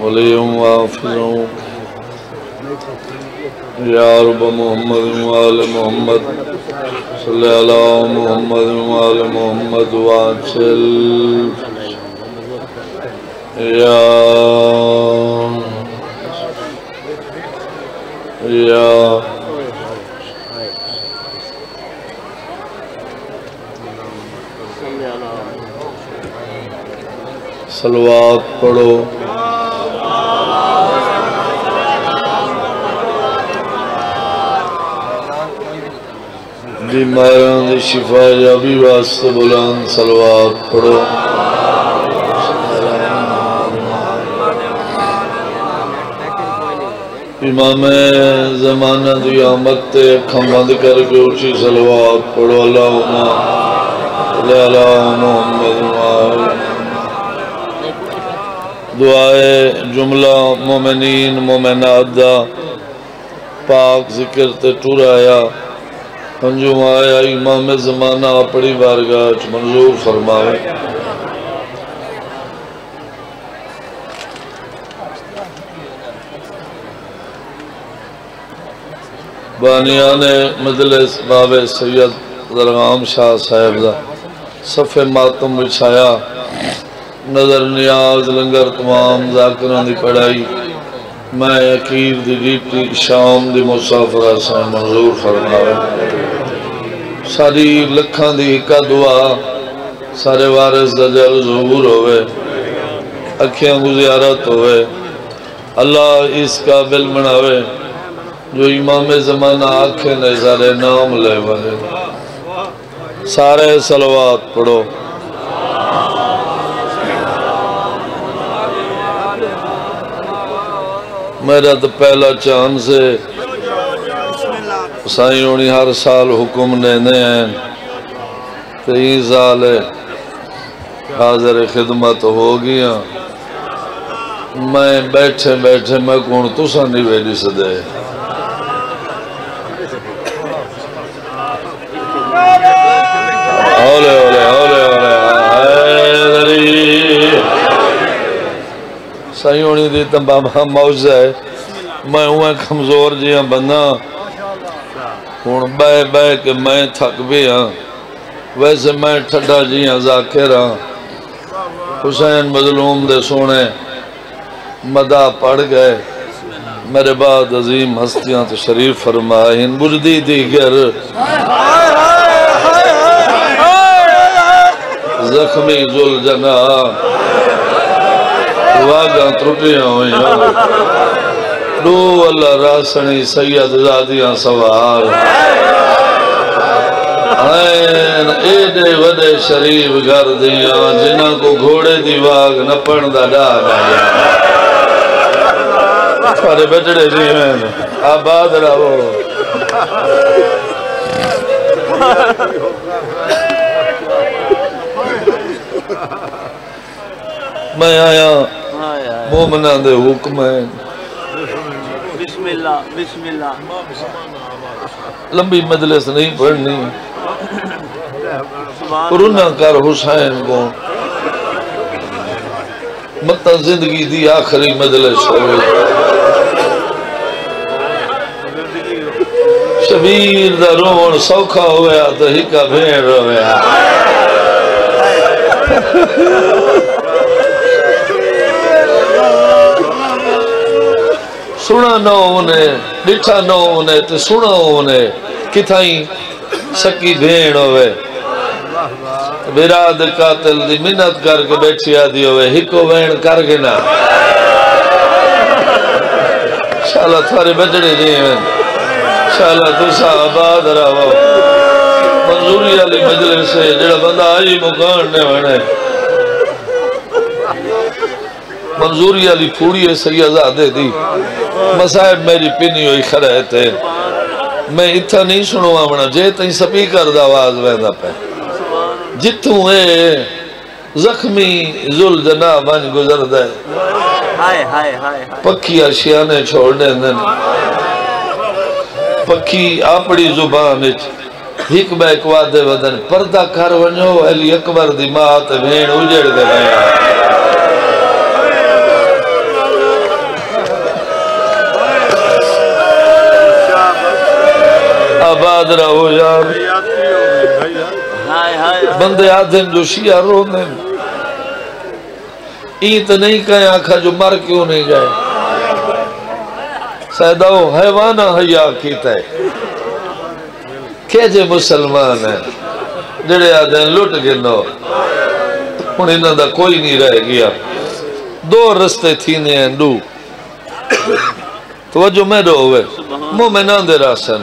وليا وحافظا يا رب محمد وآل محمد صل على محمد وآل محمد وعجل يا صلوات پڑھو بیماراں دی شفا یابی واسطے بلند صلوات پڑھو امام زمانہ دی آمد تے اکھاں بند کر کے اونچی صلوات پڑھو اللہم صل علی محمد دعائے جملہ مومنین مومنات دا پاک ذکر تے ٹور آیا پنجم آیا امام زمانہ اپنی بارگاہ وچ منظور فرماوے بانیان مجلس باب سید زرغام شاہ صاحب دا صف ماتم بچھایا نظر نیاز لنگر تمام ذاکران دی پڑھائی میں یقیر دی ڈیوٹی شام دی مسافرہ سے منظور فرماوے ساری لکھاں دی اکا دعا سارے وارث دا جل ظہور ہوئے اکھیاں کو زیارت ہوئے اللہ اس قابل بناوے جو امام زمانہ آنکھیں نے سارے نام لے والے سارے صلوات پڑھو میرا تو پہلا چاند سے سائیں ہونی ہر سال حکم دینے ہیں 3 سال حاضر خدمت ہو گیا میں بیٹھے میں کون تسا نہیں ویلی سدے اولے اولے اولے اولے سائیں ہونی دیتا بابا موجزہ ہے میں ہوئے کمزور جیاں بندہ ہون بے بے کہ میں تھک بھی ہاں ویسے میں ٹھٹا جیاں ذاکر ہاں حسین مظلوم دے سونے مدعا پڑھ گئے میرے بعد عظیم ہستیاں تو شریف فرمائیں بردی دیگر زخمی ذل جنا واگاں ترٹیاں ہوئیں دو اللہ راسنی سید زادیاں سوار این ایڈے وڈے شریف گھر دیاں جنہاں کو گھوڑے دی واگ نہ پڑھندا ڈاڈا جاں سارے بچڑے جی ہیں آباد رہو میں آیا مومنہ دے حکم ہے بسم اللہ بسم اللہ لمبی مجلس نہیں پڑھنی رونا کر حسین کو مطلع زندگی دی آخری مجلس شبیر دا رون سوکھا ہویا تو ہکا بھیڑ ہویا سنا نہ ہونے ڈٹھا نہ ہونے تو سنا ہونے کتھائیں سکی بھین ہوئے براد قاتل دی منت کر کے بیٹھی آدھی ہوئے ہکو بھین کر کے نہ انشاءاللہ تھارے بجڑے جیئے انشاءاللہ دوسا آباد رہو منظوری علی مجلس سے جڑا بندہ آئی مکان نے بھینے منظوری علی پھوڑی سیدہ دے دی مسائب میری پینی ہوئی خرائے تھے میں اتھا نہیں سنو آمنا جیتا ہی سپی کر دا آواز ویدہ پہ جتوں اے زخمی ذل جناب آنج گزر دے پکی آشیانے چھوڑنے دن پکی آپڑی زبان حکم اکوادے ودن پردہ کھر ونجو اہلی اکبر دی مات بھین اجڑ دے گئے آباد رہو یار بندے آدھیں جو شیعہ رو میں ایت نہیں کہیں آنکھا جو مر کیوں نہیں جائے سیدہو حیوانہ حیاء کیتا ہے کیجے مسلمان ہیں جڑے آدھیں لٹ گئے نو انہوں دا کوئی نہیں رہ گیا دو رستے تھینے ہیں دو توجہ میں دو ہوئے مومنان دے راسن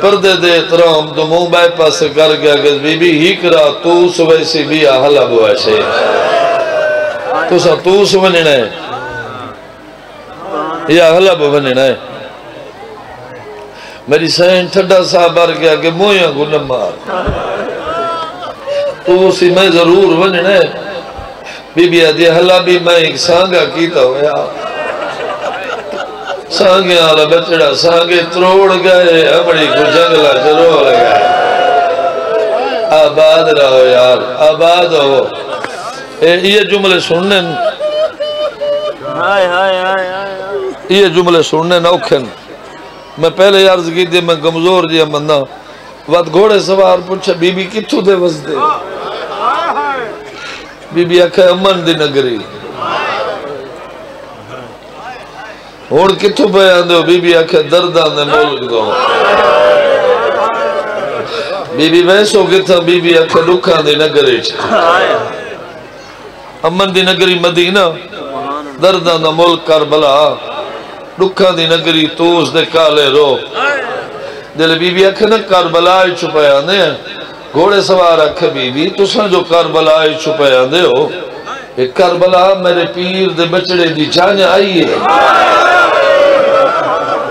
پردے دے اقرام تو موں بے پاس کر گیا کہ بی بی ہی کرا تو سوے سی بی آہلا بویسے تو سا تو سوے نئے یا آہلا بویسے نئے میری زین ٹھڑا سا بار گیا کہ مویاں کو نمار تو سی میں ضرور بنے نئے بی بی آدھی حلا بھی میں ایک سانگا کیتا ہویا سانگے آلا بچڑا سانگے تروڑ گئے امڑی کو جنگلہ جروڑ گئے آباد رہو یار آباد ہو یہ جملے سنن یہ جملے سنن اوکھن میں پہلے عرض کی دی میں کمزور دیا مندہ وقت گھوڑے سوار پوچھا بی بی کتو دے وزدے بی بی آکھا امن دی نگری اور کتھو بیان دے ہو بی بی آکھا دردان دے مولک دو بی بی بیسو کتھا بی بی آکھا لکھان دی نگری امن دی نگری مدینہ دردان دے مولک کربلا لکھان دی نگری توس دے کالے رو دل بی بی آکھا نا کربلا چھپایا دے گھوڑے سوار اکھا بی بی تساں جو کربلا چھپے آدھے ہو یہ کربلا میرے پیر دے بچڑے دی جان آئی ہے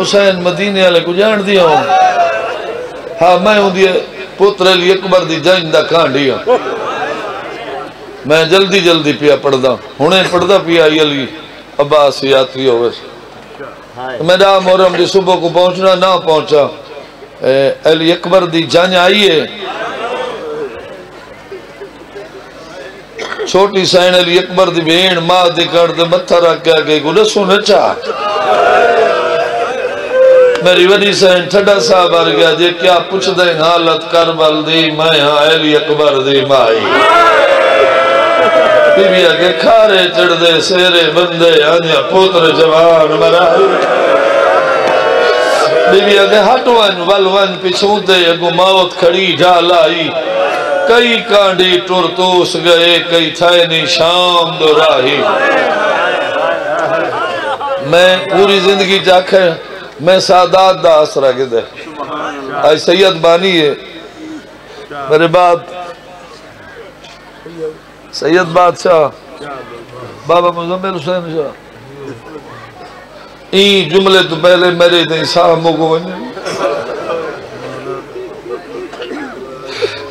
حسین مدینے علیہ کو جان دیا ہوں ہاں میں ہوں دیئے پتر علی اکبر دی جائندہ کھان دیا میں جلدی پیا پڑھدا ہنے پڑھدا پیا علی عباسیاتی ہوئے میں دا محرم دی صبح کو پہنچنا نہ پہنچا علی اکبر دی جان آئی ہے چھوٹی سائن علی اکبر دی بین ماں دی کرد متھا رکھ گئے گو نسو نچا میری وڈی سائن ٹھڑا صاحب آر گیا جے کیا پوچھ دیں حالت کربل دی میں ہاں علی اکبر دی مائی بی بی آگے کھارے چڑھ دے سیرے بندے آنیا پوتر جوان مرائی بی بی آگے ہٹوان والوان پچھوتے اگو موت کھڑی ڈھالائی کئی کانڈی ٹورتوس گئے کئی تھائنی شام دو راہی میں پوری زندگی جاکھے میں سادات دا آسرا کے دے آج سید بانی ہے میرے بات سید بادشاہ بابا مزمل حسین شاہ این جملے تو پہلے میرے دیں ساموں کو بنے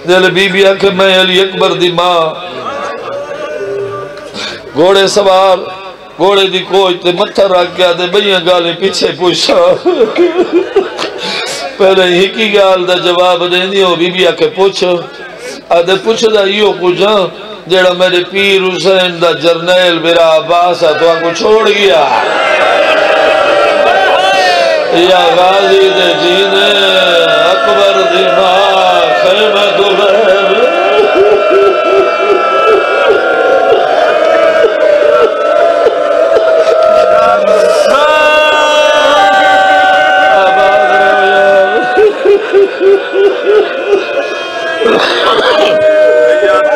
جلے بی بی آکھے میں علی اکبر دی ماں گھوڑے سوار گھوڑے دی کوئی تے متھا رکھ گیا دے بھئیاں گالے پیچھے پوچھا پہلے ہی کی گال دا جواب دیں دی ہو بی بی آکھے پوچھا آدھے پوچھ دا یہ ہو کجھاں جیڑا میرے پیر حسین دا جرنیل میرا عباس تو آنکو چھوڑ گیا یا غازی دے جینے اکبر دماغ خیمت بہر آباد رویا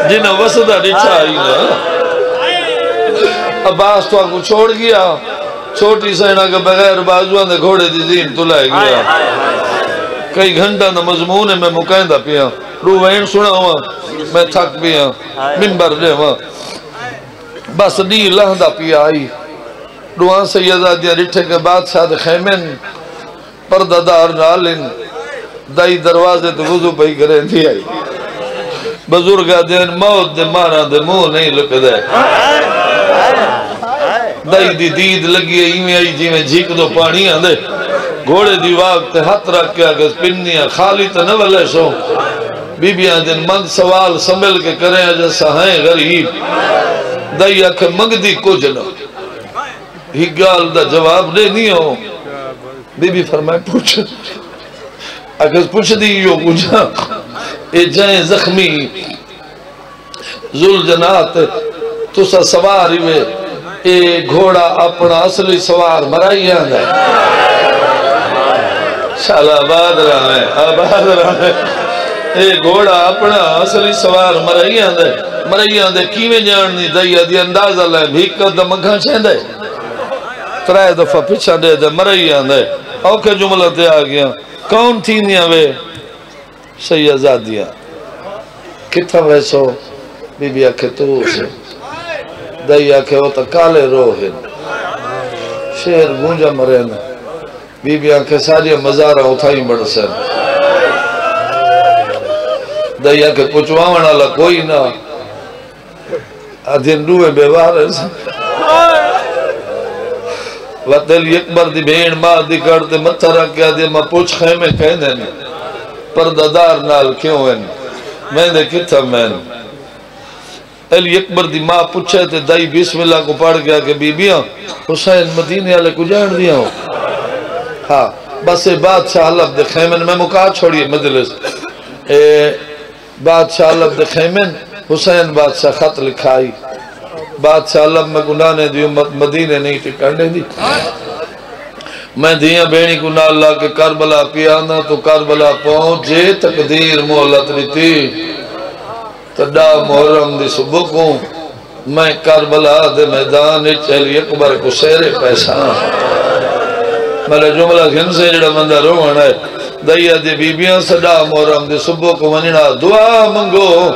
جنہ وسدہ نچھائی نا عباس تو آنکو چھوڑ گیا چھوٹی سینہ کے بغیر بازوان دے گھوڑے دی زین تو لائے گیا کئی گھنٹہ نا مضمونے میں مقیندہ پیا روحین سنا ہوا میں تھک پیا منبر دے ہوا بس نی لہندہ پیا آئی روحان سیدہ دیا رٹھے کے بعد ساتھ خیمن پردہ دار نالن دائی دروازے تو وضو پہی کریں دی آئی بزرگا دین موت دے مارا دے مو نہیں لکھ دے دائی دی دید لگی آئی میں آئی جی میں جھیک دو پانی آن دے گھوڑے دی واقت ہاتھ رکھیا کہ پنیاں خالی تنولے سو بی بیاں دن منگ سوال سمل کے کریں جیسا ہیں غریب دائی آکھے منگ دی کچھ نہ ہی گال دا جواب دے نہیں ہو بی بی فرمائے پوچھ اگر پوچھ دیئے گجا اے جائیں زخمی ذل جنات تسا سواری میں اے گھوڑا اپنا اصلی سوار مرائی آنگا شالا آباد رہا ہے اے گھوڑا اپنا اصلی سوار مرائی آنگا کیویں جاننی دیا دی اندازہ لائیں بھیکر دا منگھا چین دے ترائے دفعہ پچھا دے دے مرائی آنگا اوکے جملہ دے آگیا کون تھی نیا وے سید زادیاں کتھا ویسو بی بی آکھے تو سے دائی آکھے وہ تا کالے روحن شیر گونجا مرین بی بی آکھے ساری مزارہ اتھائی بڑھ سن دائی آکھے پچھوانا لہ کوئی نہ آدھین روحے بیوار ہے وطل یکبر دی بھین ماہ دی کرتے مطھا رکھیا دی ماں پوچھ خیمے کہنے پردادار نال کیوں ہیں میں نے کتھا میں ال یکبر دی ماں پوچھے تھے دائی بسم اللہ کو پڑھ گیا کہ بی بیاں حسین مدینے علیہ کو جان دیا ہاں بس بادشاہ اللہ دے خیمن میں مکا چھوڑیے مجلس بادشاہ اللہ دے خیمن حسین بادشاہ خط لکھائی بادشاہ اللہ میں گناہ نے دی امت مدینے نہیں ٹکڑنے دی میں دیاں بینی گناہ اللہ کے کربلا پیانا تو کربلا پہنچے تقدیر محلت لیتی تڈا محرم دی سبکوں میں کربلا دے میدان چہلی اکبر کو سیرے پیسان میرے جملہ گھن سے جڑا مندہ روحن ہے دیا دی بیبیاں سڈا محرم دی سبکوں منینا دعا منگو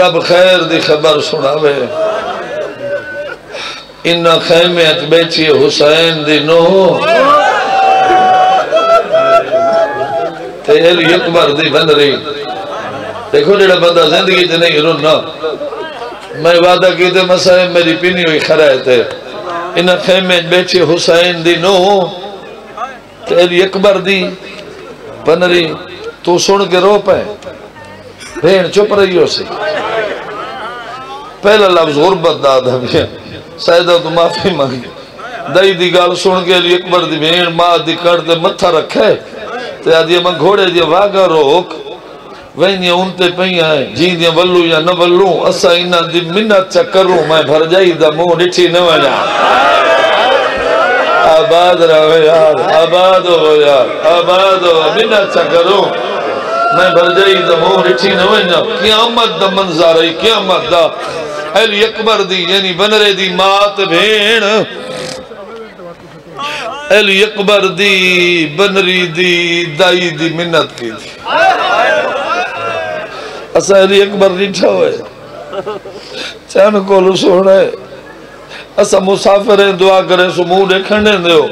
رب خیر دی خبر سناوے انہا خیمیت بیچی حسین دی نو تیل یکبر دی بند رہی دیکھو جڑا بندہ زندگی دی نہیں رننا میں وعدہ کی دی مسائل میری پینی ہوئی خرائط ہے انہا خیمیت بیچی حسین دی نو تیل یکبر دی بند رہی تو سن کے رو پائیں بھین چپ رہیو سے پہلا لفظ غربت داد ہمیں سیدہ تو معافی مانگی دائی دی گال سن کے لئے اکبر دی بھین ماں دی کردے متھا رکھے تیا دیا من گھوڑے دیا واگا روک وینیا انتے پہی آئے جی دیا واللو یا نواللو اسا انہ دی منت چکروں میں بھر جائی دا مو نٹھی نوانا آباد رہو یار آباد ہو یار آباد ہو منت چکروں میں بھر جائی دا مو نٹھی نوانا قیامت دا منظاری قیامت دا اہل یکبر دی یعنی بنرے دی مات بھین اہل یکبر دی بنری دی دائی دی منت کی دی اسا اہل یکبر ریٹھا ہوئے چانو کولو سوڑا ہے اسا مسافریں دعا کریں سمو دیکھنے دیو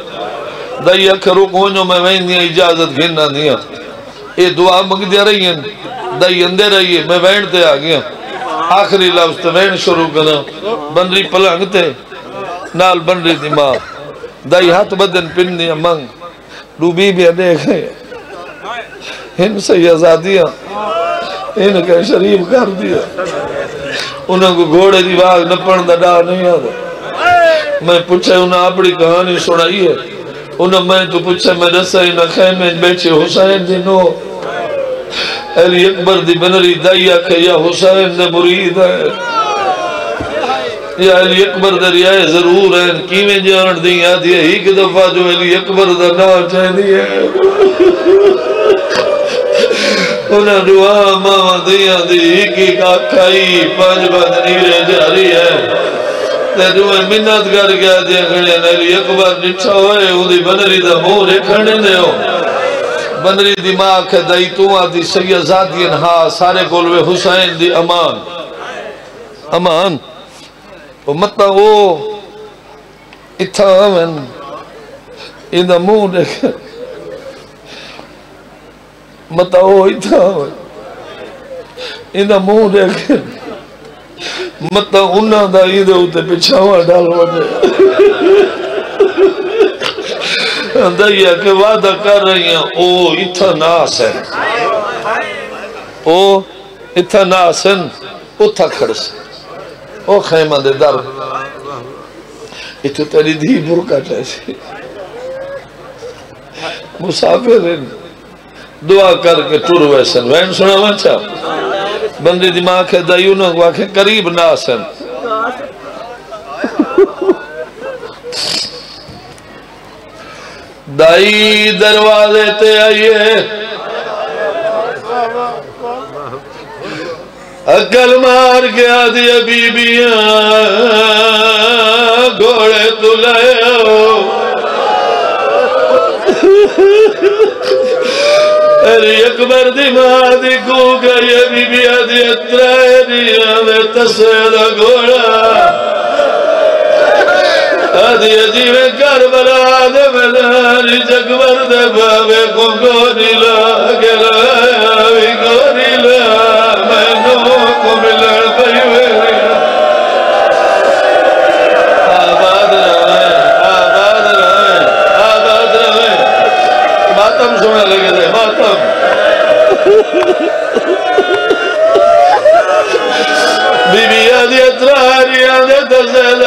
دائی اکھرو کونجو میں وین دیا اجازت گھننا دیا اے دعا مگ دیا رہی ہیں دائی اندے رہی ہے میں وین دیا گیا آخری لفظ تمہیں شروع کرنا بنری پلانگتے نال بنری دماغ دائی ہاتھ بدن پننی امانگ ڈوبی بھی دیکھیں ان سے یزادیاں ان کا شریف کر دیا انہوں کو گھوڑے دی باغ نپڑن دا ڈا نہیں آدھا میں پوچھے انہوں اپنی کہانی سنائی ہے انہوں میں تو پوچھے میں رسا انہوں خیمیں بیچے حسین دنوں اہلی اکبر دی بنری دائی آکھے یا حسین دے مرید ہے یا اہلی اکبر دریائے ضرور ہیں کیویں جانٹ دیں آدھی ہے ایک دفعہ جو اہلی اکبر دا نا چاہنی ہے انہیں دعا ماوضیاں دی ایکی کا کھائی پانچ بدنیریں جاری ہے تے دوئے منت کر گیا دیا کھڑے نلی اکبر نٹھا ہوئے اندھی بندری دا مور کھڑے دے ہو بندری دماغ دائی توہاں دی سید ذاتی انہا سارے گولوے حسین دی امان امان امتنا وہ اتھا آمن اندھا مور دیکھا امتنا وہ اتھا آمن اندھا مور دیکھا مطلع انہاں دا ایدھے ہوتے پچھاواں ڈال بنے اندھائیہ کہ وعدہ کر رہی ہیں او اتھا ناس ہیں اتھا کھڑس او خیمہ دے در اتھا تری دی برکا چاہتے مسافر ہیں دعا کر کے ٹور ویسن وین سنا مانچا بندی دماغ ہے دائیونوں واقعی قریب ناس ہیں دائی دروازے تے آئیے اکل مار گیا دیا بی بیاں گھوڑے تو لائے ہو ارے اکبر دی ماں دی گوگا یا بی بی آدھی اترائے دیا میں تسیدہ گوڑا آدھی عجیبے کربلا دے ملاری جگور دے بابے کو گوڑی لاغے لایا بھی گوڑی لایا میں نو کو ملڑ دیوے آباد روئے آباد روئے آباد روئے ماتم سنے لگے دے ماتم بی بی آدھی اتراری آدھے تسیل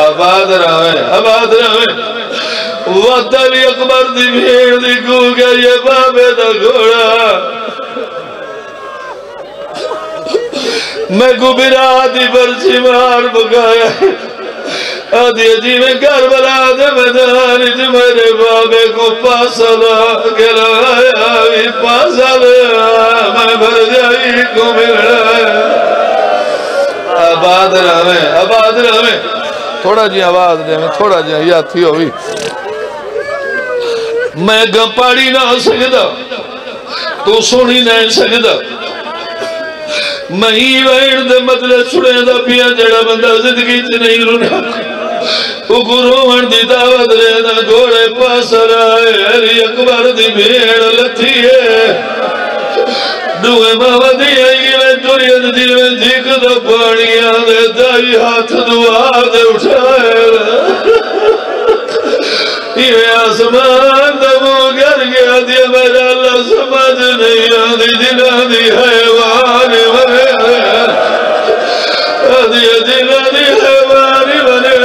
آباد رہویں وقت علی اکبر دی بھیڑ دی گوگا یہ بابے دا گھوڑا میں کو برادی برچی مار بگایا آدھی عجیبیں کربلا دے مدانی جی میرے بابے کو پاسا لاغے لایا بھی پاسا لیا میں بھر جائی کو ملایا آباد رہویں تھوڑا جی آواز دے میں تھوڑا جی یاد تھی ہوئی میں گم پاڑی نہ سکتا تو سنی نہیں سکتا مہی ویڑ دے مطلب سنے دا پیا جڑا بندہ زندگی چھ نہیں رونا اگروہن دی دعوت لینا گھوڑے پاس رائے علی اکبر دی بھیڑ لتھی ہے دوئے ماما دی آئی میں دریت دی میں جھک دا پانی آنے دائی ہاتھ دعا دے اٹھائے یہ آسمان دبو گر گیا دیا میرا اللہ سمجھ نہیں آنے دلہ دی حیوان ویار آدھی دلہ دی حیوان ویار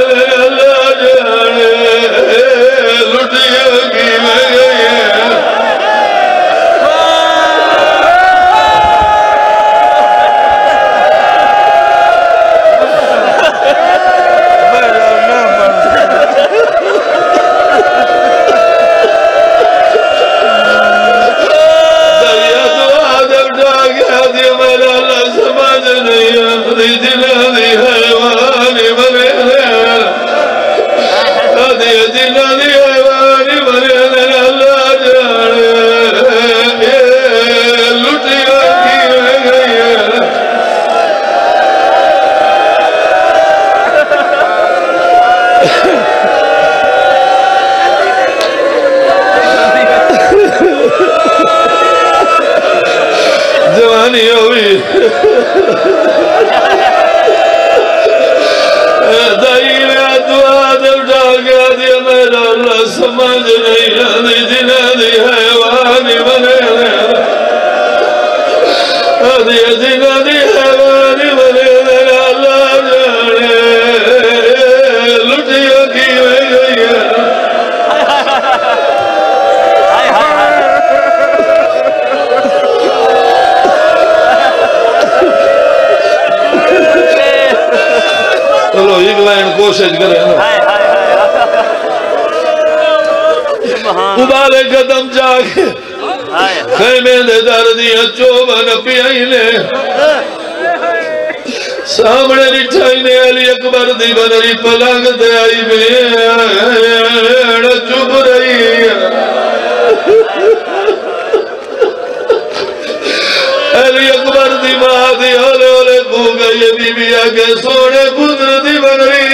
कोशिश करे उबारे कदम जाके खेमे दे दर्दियां चोबन पियाई ने सामने रिठाई ने अली अकबर दी बनरी पलंग दे आई में चुप रही अली अकबर दी मां दी होले होले भूख ये बीबी आगे सोने पुत्र दी बनरी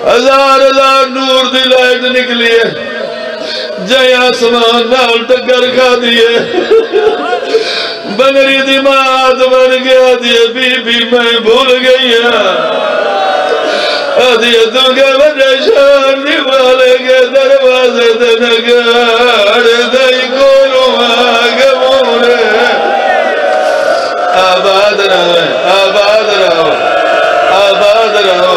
हजार हजार नूर दी लाइट निकली है जय आसमान नाल टक्कर खा दिए बनरी दी मात बन गया दिए बीबी मैं भूल गई आदिए दुगे बड़े शान वाले के दरवाजे दे नगाड़ दई कोलो आगे मोरे आबाद रहो आबाद रहो आबाद रहो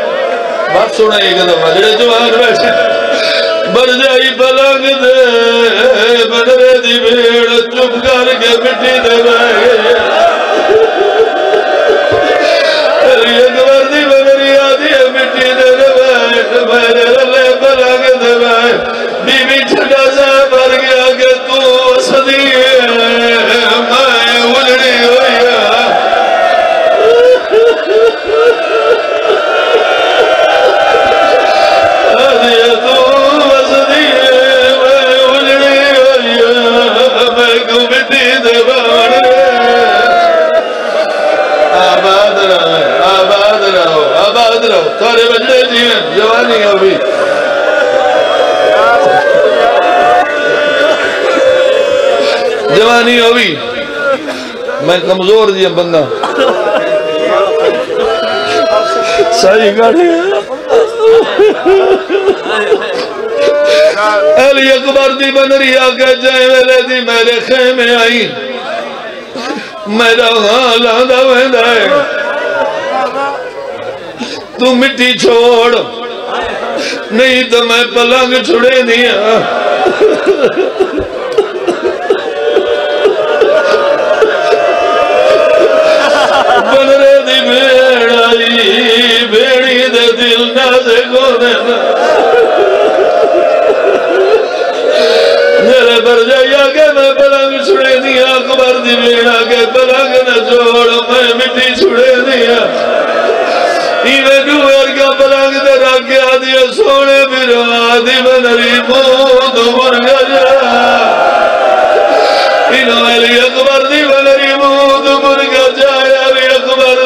बात सुना एकदम जेड़े जवान बैठे बर जाई पलंग दे बनरे दी भेड़ चुप करके मिट्टी दे कमजोर जी बंदा सही गल अली अकबर दी बनरी आगे जाए वेले दी मेरे खेमे आई मेरा हाल आंदा वेंदा है तू मिट्टी छोड़ नहीं तो मैं पलंग छुड़े नहीं बनरे दी भेड़ आई भेड़ी दे दिल ना से गोने मेरे पर जाइया के मैं पलंग छुड़े दिया अकबर दी भेड़ आके पलंग न छोड़ मैं मिट्टी छुड़े दिया इवे डूर का पलंग दे रख दिया सोने बिरवा दी बनरी मूद मुर्गा जा इनोली अकबर दी बनरी मूद मुर्गा जाए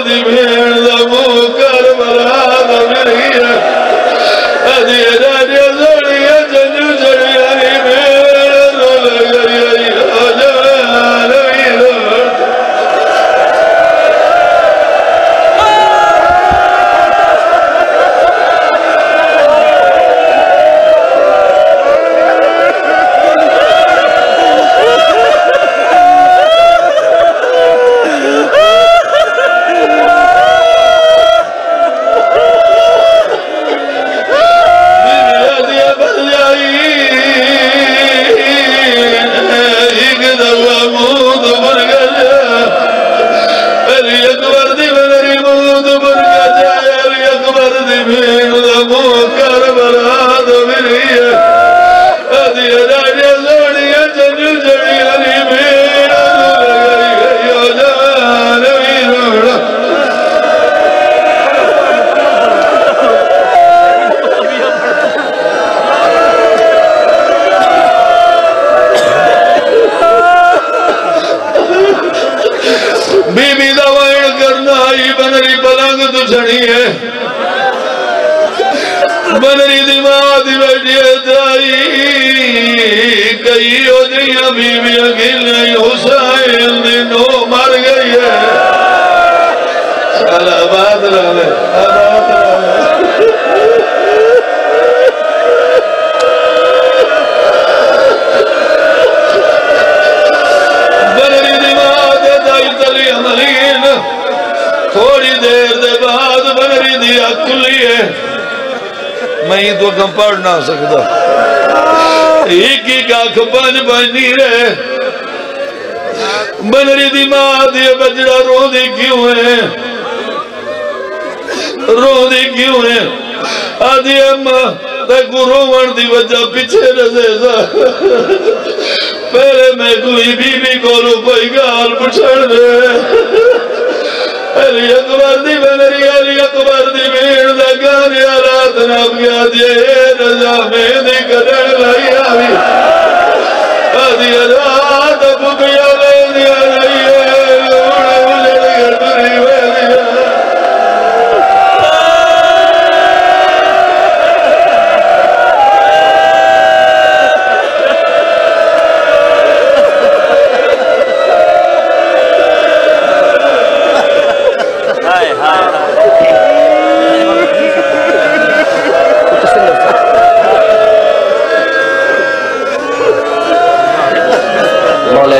दी भेड़ दा मुंह कर बला मेरी अजी राजे जोड़िया जंजू जड़िया नी भेड़ रोल गई हो जवान वीरो گئی ہے بیوی عقیل نہیں حسین دی نو مر گئی ہے سالہ آباد رہے آباد رہے بڑی دماغ دائی تلی امرین تھوڑی دیر دے بعد بڑی دیا کلی ہے میں ہی تو کم پڑھ نہ سکتا ایک ایک آنکھ بن بنی رہے بنری دی ماں دی بجڑا رو دی کیوں ہے رو دی کیوں ہے آدھی اممہ تک روان دی وجہ پیچھے رزے سا پہلے میں کوئی بی بی کولو کوئی گال پچھڑ دے علی اکبر دی بنری علی اکبر دی بیر دا گانیا رات نام گیا دیئے رضا میں دی کرن لائی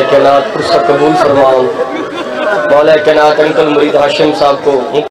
کائنات پر سب قبول فرماؤں مولا کائنات انکل مرید ہاشم صاحب کو